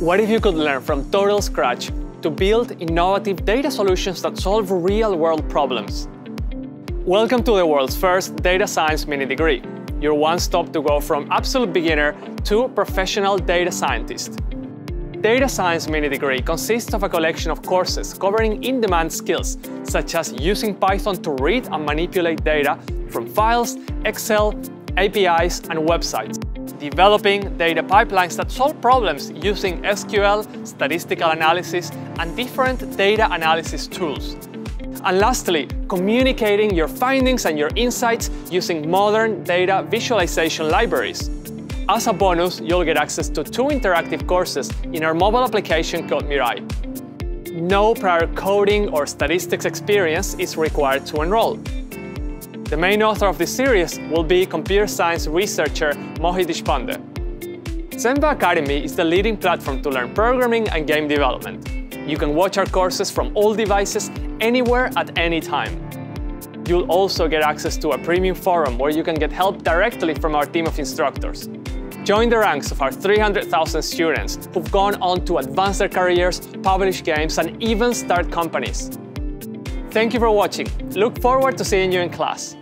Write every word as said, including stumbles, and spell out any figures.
What if you could learn from total scratch to build innovative data solutions that solve real-world problems? Welcome to the world's first data science mini degree, your one-stop to go from absolute beginner to professional data scientist. Data Science Mini Degree consists of a collection of courses covering in-demand skills, such as using Python to read and manipulate data from files, Excel, A P Is, and websites, developing data pipelines that solve problems using S Q L, statistical analysis, and different data analysis tools. And lastly, communicating your findings and your insights using modern data visualization libraries. As a bonus, you'll get access to two interactive courses in our mobile application CodeMirai. No prior coding or statistics experience is required to enroll. The main author of this series will be computer science researcher Mohit Deshpande. Zenva Academy is the leading platform to learn programming and game development. You can watch our courses from all devices, anywhere, at any time. You'll also get access to a premium forum where you can get help directly from our team of instructors. Join the ranks of our three hundred thousand students who've gone on to advance their careers, publish games, and even start companies. Thank you for watching. Look forward to seeing you in class.